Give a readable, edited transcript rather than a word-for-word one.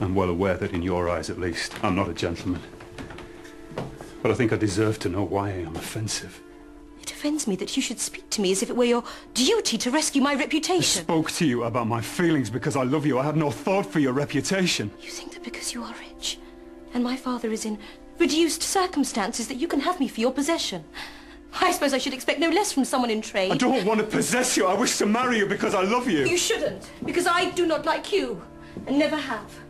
I'm well aware that in your eyes, at least, I'm not a gentleman. But I think I deserve to know why I am offensive. It offends me that you should speak to me as if it were your duty to rescue my reputation. I spoke to you about my feelings because I love you. I had no thought for your reputation. You think that because you are rich and my father is in reduced circumstances that you can have me for your possession? I suppose I should expect no less from someone in trade. I don't want to possess you. I wish to marry you because I love you. You shouldn't, because I do not like you and never have.